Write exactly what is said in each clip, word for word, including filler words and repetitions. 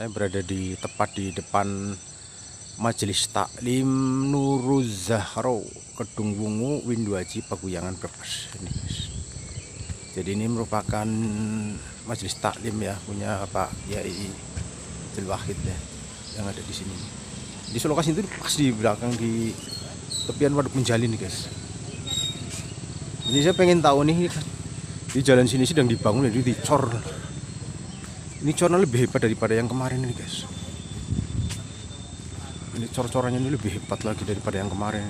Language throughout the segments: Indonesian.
Saya berada di tepat di depan Majelis Taklim Nurul Zahro Kedungwungu Winduaji Paguyangan Brebes. Ini, jadi ini merupakan Majelis Taklim ya, punya Pak Yai Ijil Wahid ya, yang ada di sini. Di lokasi itu pas di belakang di tepian Waduk Penjalin nih guys. Ini saya pengen tahu nih, di jalan sini sedang dibangun, jadi dicor. Ini cornya lebih hebat daripada yang kemarin ini guys. Ini cor-corannya ini lebih hebat lagi daripada yang kemarin.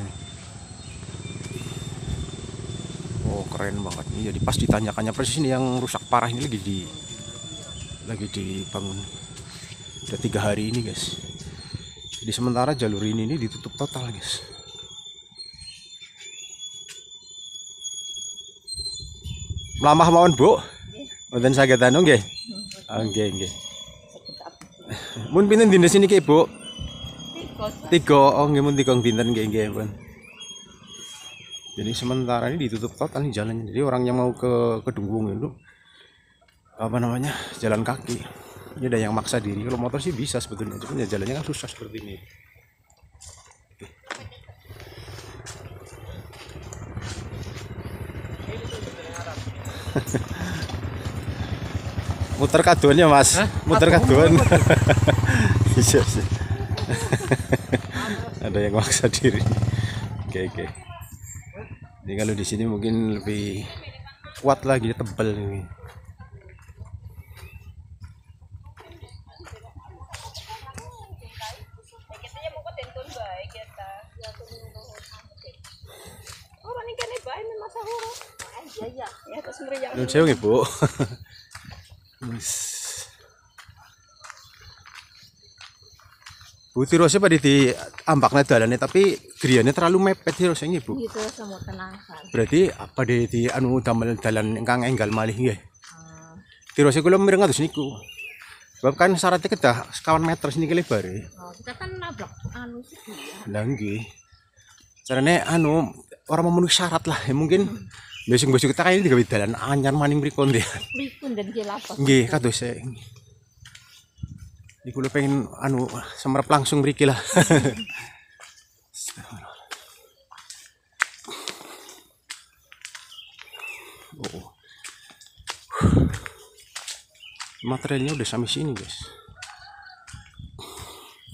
Oh keren banget ini. Jadi pas ditanyakannya persis ini yang rusak parah ini lagi di lagi dibangun. Udah tiga hari ini guys. Jadi sementara jalur ini ini ditutup total guys. Mlamah mawon Bu. Wonten saged anu nggih. Nggih nggih. Mun pinten dinten niki Bu? Tiga, oh nggih mun tiga dinten nggih nggih pun. Jadi sementara ini ditutup total nih jalannya. Jadi orang yang mau ke Kedungwungu itu apa namanya? Jalan kaki. Ini ada yang maksa diri. Kalau motor sih bisa sebetulnya, cuma jalannya kan susah seperti ini. Muter kadoannya Mas. Hah? Muter kadoan. Iya sih. Ada yang maksa diri. Oke oke. Jadi kalau di sini mungkin lebih kuat lagi, tebel ini. Nun sewu nggih, Bu. Bu tirose padhe diambakne dalane tapi griyane terlalu mepet tirose nggih, Bu. Gitu sama tenangkan. Berarti padhe di anu damel dalan ingkang enggal malih nggih. Hmm. Tirose kula mireng kados niku. Sebab kan syaratnya kedah sekawan meter niki lebare. Oh, kita kan nablak anu segi ya. Lah nggih. Carane anu ora memenuhi syarat lah ya mungkin. Hmm. Besok-besok kita kali digawe dalan anyar maning mrikon nggih. Mrikon den nggih lapas. Nggih, kados e. Iki kula pengen anu semerap langsung mriki lah. Oh. Materialnya udah sampai sini, guys.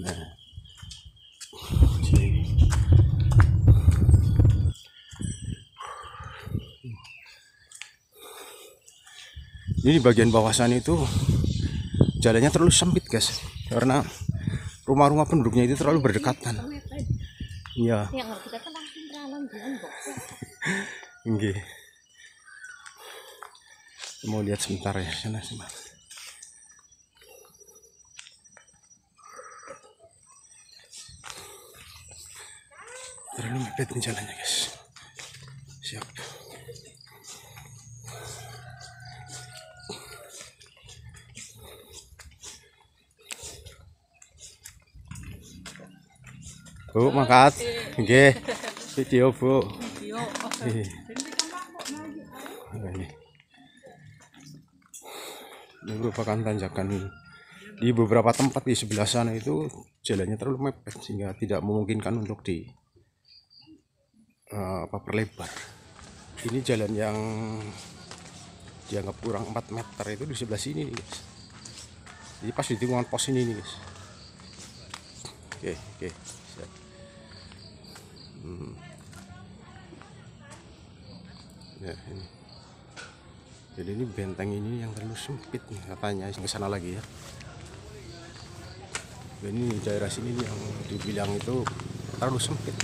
Nah. Jadi bagian bawah sana itu jalannya terlalu sempit guys, karena rumah-rumah penduduknya itu terlalu berdekatan. Iya. Oke. Mau lihat sebentar ya sana sebentar. Terlalu mepet jalannya guys. Siap. Bu, makat. Nggih. Video, Bu. Video. Ini. Ini merupakan tanjakan di beberapa tempat di sebelah sana itu jalannya terlalu mepet sehingga tidak memungkinkan untuk di uh, apa perlebar. Ini jalan yang dianggap kurang empat meter itu di sebelah sini nih, guys. Jadi pas di tikungan pos ini nih, guys. Oke, oke. Hmm. Ya, ini. Jadi ini benteng ini yang terlalu sempit nih katanya ke sana lagi ya. Dan ini daerah sini yang dibilang itu terlalu sempit.